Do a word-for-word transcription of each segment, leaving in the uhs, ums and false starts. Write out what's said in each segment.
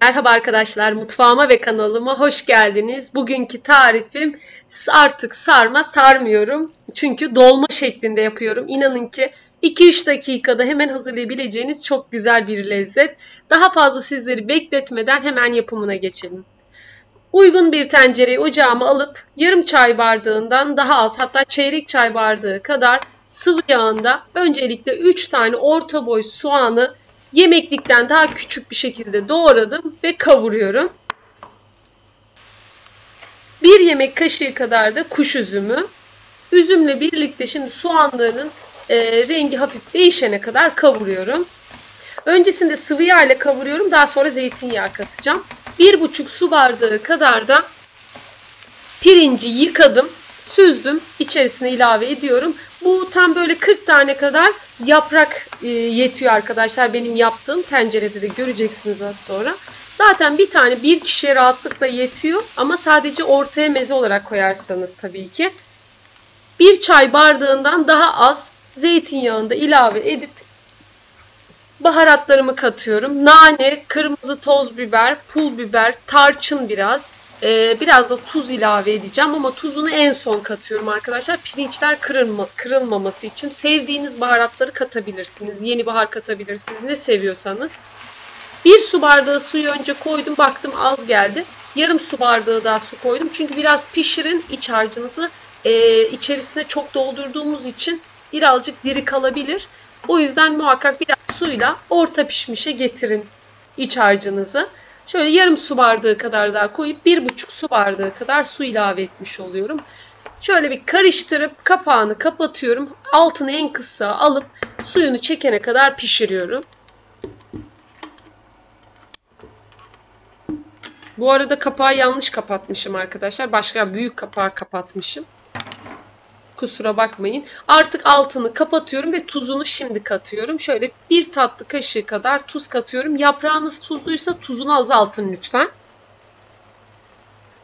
Merhaba arkadaşlar, mutfağıma ve kanalıma hoş geldiniz. Bugünkü tarifim artık sarma sarmıyorum. Çünkü dolma şeklinde yapıyorum. İnanın ki iki üç dakikada hemen hazırlayabileceğiniz çok güzel bir lezzet. Daha fazla sizleri bekletmeden hemen yapımına geçelim. Uygun bir tencereyi ocağıma alıp yarım çay bardağından daha az, hatta çeyrek çay bardağı kadar sıvı yağında öncelikle üç tane orta boy soğanı yemeklikten daha küçük bir şekilde doğradım ve kavuruyorum. bir yemek kaşığı kadar da kuş üzümü. Üzümle birlikte şimdi soğanların e, rengi hafif değişene kadar kavuruyorum. Öncesinde sıvı yağ ile kavuruyorum. Daha sonra zeytinyağı katacağım. bir buçuk su bardağı kadar da pirinci yıkadım, süzdüm, içerisine ilave ediyorum. Bu tam böyle kırk tane kadar yaprak yetiyor arkadaşlar. Benim yaptığım tencerede de göreceksiniz az sonra. Zaten bir tane bir kişiye rahatlıkla yetiyor ama sadece ortaya meze olarak koyarsanız tabii ki. bir çay bardağından daha az zeytinyağını da ilave edip baharatlarımı katıyorum. Nane, kırmızı toz biber, pul biber, tarçın biraz. Biraz da tuz ilave edeceğim ama tuzunu en son katıyorum arkadaşlar. Pirinçler kırılma, kırılmaması için sevdiğiniz baharatları katabilirsiniz. Yeni bahar katabilirsiniz. Ne seviyorsanız. bir su bardağı suyu önce koydum. Baktım az geldi. Yarım su bardağı daha su koydum. Çünkü biraz pişirin iç harcınızı. E, içerisine çok doldurduğumuz için birazcık diri kalabilir. O yüzden muhakkak biraz suyla orta pişmişe getirin iç harcınızı. Şöyle yarım su bardağı kadar daha koyup bir buçuk su bardağı kadar su ilave etmiş oluyorum. Şöyle bir karıştırıp kapağını kapatıyorum. Altını en kısa alıp suyunu çekene kadar pişiriyorum. Bu arada kapağı yanlış kapatmışım arkadaşlar. Başka büyük kapağı kapatmışım. Kusura bakmayın. Artık altını kapatıyorum ve tuzunu şimdi katıyorum. Şöyle bir tatlı kaşığı kadar tuz katıyorum. Yaprağınız tuzluysa tuzunu azaltın lütfen.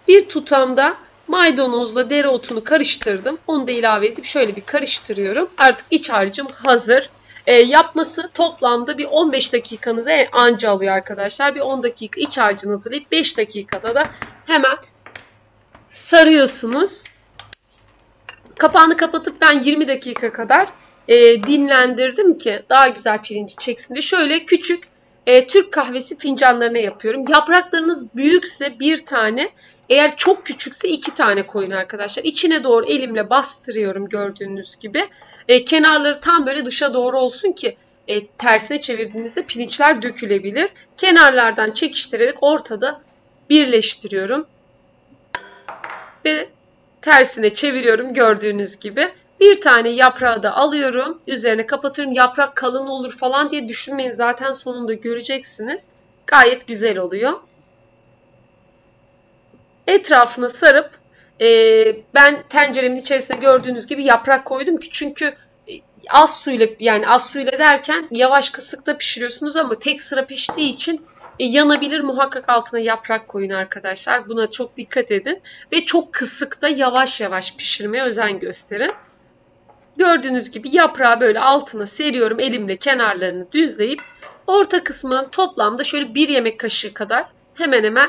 Bir tutamda maydanozla dereotunu karıştırdım. Onu da ilave edip şöyle bir karıştırıyorum. Artık iç harcım hazır. E, yapması toplamda bir on beş dakikanızı anca alıyor arkadaşlar. Bir on dakika iç harcını hazırlayıp beş dakikada da hemen sarıyorsunuz. Kapağını kapatıp ben yirmi dakika kadar e, dinlendirdim ki daha güzel pirinci çeksin diye. Şöyle küçük e, Türk kahvesi fincanlarına yapıyorum. Yapraklarınız büyükse bir tane, eğer çok küçükse iki tane koyun arkadaşlar. İçine doğru elimle bastırıyorum gördüğünüz gibi. E, kenarları tam böyle dışa doğru olsun ki e, tersine çevirdiğinizde pirinçler dökülebilir. Kenarlardan çekiştirerek ortada birleştiriyorum. Ve tersine çeviriyorum gördüğünüz gibi. Bir tane yaprağı da alıyorum. Üzerine kapatıyorum. Yaprak kalın olur falan diye düşünmeyin. Zaten sonunda göreceksiniz. Gayet güzel oluyor. Etrafını sarıp e, ben tenceremin içerisine gördüğünüz gibi yaprak koydum ki çünkü az suyla, yani az suyla derken yavaş kısıkta pişiriyorsunuz ama tek sıra piştiği için E, yanabilir, muhakkak altına yaprak koyun arkadaşlar. Buna çok dikkat edin. Ve çok kısıkta yavaş yavaş pişirmeye özen gösterin. Gördüğünüz gibi yaprağı böyle altına seriyorum. Elimle kenarlarını düzleyip orta kısmının toplamda şöyle bir yemek kaşığı kadar hemen hemen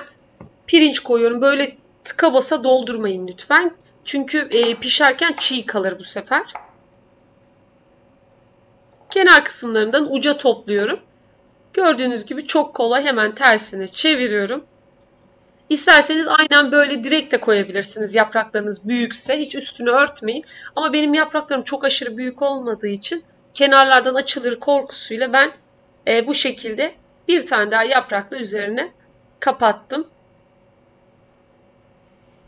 pirinç koyuyorum. Böyle tıka basa doldurmayın lütfen. Çünkü e, pişerken çiğ kalır bu sefer. Kenar kısımlarından uca topluyorum. Gördüğünüz gibi çok kolay, hemen tersine çeviriyorum. İsterseniz aynen böyle direkt de koyabilirsiniz. Yapraklarınız büyükse hiç üstünü örtmeyin. Ama benim yapraklarım çok aşırı büyük olmadığı için kenarlardan açılır korkusuyla ben e, bu şekilde bir tane daha yaprakla üzerine kapattım.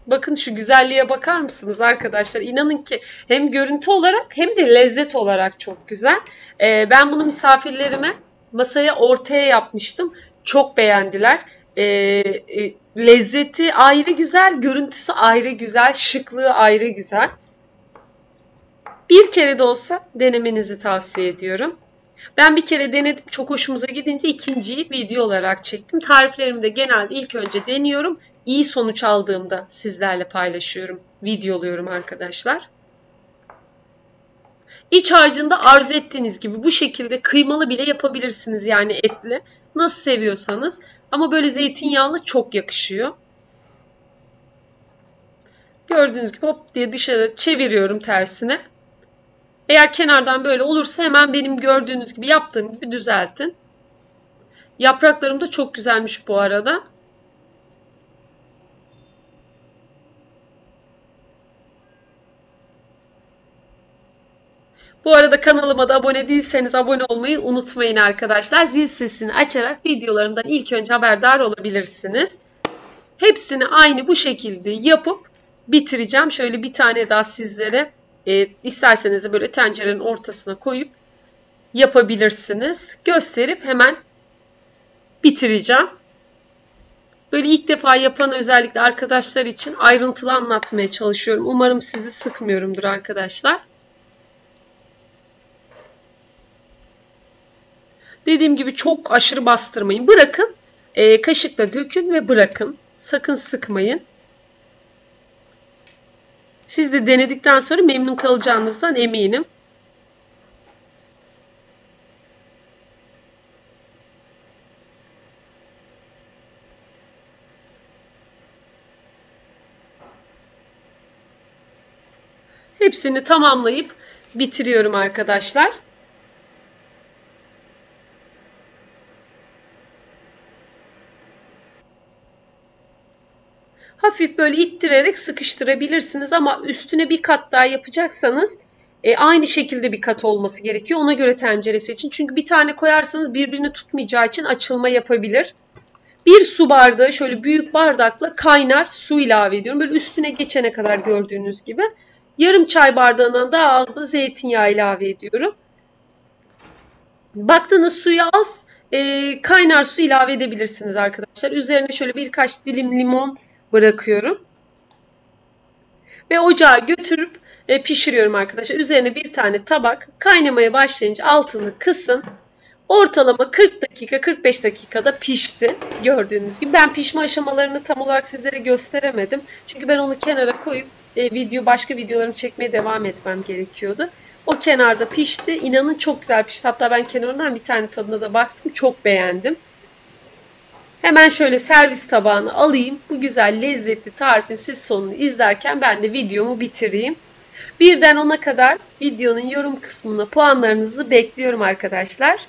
Bakın şu güzelliğe bakar mısınız arkadaşlar? İnanın ki hem görüntü olarak hem de lezzet olarak çok güzel. E, ben bunu misafirlerime masaya ortaya yapmıştım. Çok beğendiler. E, e, lezzeti ayrı güzel, görüntüsü ayrı güzel, şıklığı ayrı güzel. Bir kere de olsa denemenizi tavsiye ediyorum. Ben bir kere denedim. Çok hoşumuza gidince ikinciyi video olarak çektim. Tariflerimi de genelde ilk önce deniyorum. İyi sonuç aldığımda sizlerle paylaşıyorum. Videoluyorum arkadaşlar. İç harcında arzu ettiğiniz gibi bu şekilde kıymalı bile yapabilirsiniz, yani etli. Nasıl seviyorsanız, ama böyle zeytinyağlı çok yakışıyor. Gördüğünüz gibi hop diye dışarı çeviriyorum tersine. Eğer kenardan böyle olursa hemen benim gördüğünüz gibi yaptığım gibi düzeltin. Yapraklarım da çok güzelmiş bu arada. Bu arada kanalıma da abone değilseniz abone olmayı unutmayın arkadaşlar. Zil sesini açarak videolarımdan ilk önce haberdar olabilirsiniz. Hepsini aynı bu şekilde yapıp bitireceğim. Şöyle bir tane daha sizlere e, isterseniz de böyle tencerenin ortasına koyup yapabilirsiniz. Gösterip hemen bitireceğim. Böyle ilk defa yapan özellikle arkadaşlar için ayrıntılı anlatmaya çalışıyorum. Umarım sizi sıkmıyorumdur arkadaşlar. Dediğim gibi çok aşırı bastırmayın. Bırakın, e, kaşıkla dökün ve bırakın. Sakın sıkmayın. Siz de denedikten sonra memnun kalacağınızdan eminim. Hepsini tamamlayıp bitiriyorum arkadaşlar. Hafif böyle ittirerek sıkıştırabilirsiniz, ama üstüne bir kat daha yapacaksanız e, aynı şekilde bir kat olması gerekiyor. Ona göre tenceresi için. Çünkü bir tane koyarsanız birbirini tutmayacağı için açılma yapabilir. Bir su bardağı, şöyle büyük bardakla kaynar su ilave ediyorum. Böyle üstüne geçene kadar gördüğünüz gibi. Yarım çay bardağından daha az da zeytinyağı ilave ediyorum. Baktığınız suyu az, e, kaynar su ilave edebilirsiniz arkadaşlar. Üzerine şöyle birkaç dilim limon bırakıyorum. Ve ocağa götürüp pişiriyorum arkadaşlar. Üzerine bir tane tabak, kaynamaya başlayınca altını kısın. Ortalama kırk dakika kırk beş dakikada pişti. Gördüğünüz gibi ben pişme aşamalarını tam olarak sizlere gösteremedim. Çünkü ben onu kenara koyup video başka videolarımı çekmeye devam etmem gerekiyordu. O kenarda pişti. İnanın çok güzel pişti. Hatta ben kenarından bir tane tadına da baktım. Çok beğendim. Hemen şöyle servis tabağını alayım. Bu güzel lezzetli tarifin siz sonunu izlerken ben de videomu bitireyim. Birden ona kadar videonun yorum kısmına puanlarınızı bekliyorum arkadaşlar.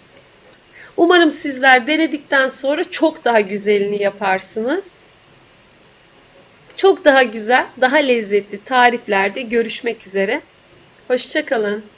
Umarım sizler denedikten sonra çok daha güzelini yaparsınız. Çok daha güzel, daha lezzetli tariflerde görüşmek üzere. Hoşça kalın.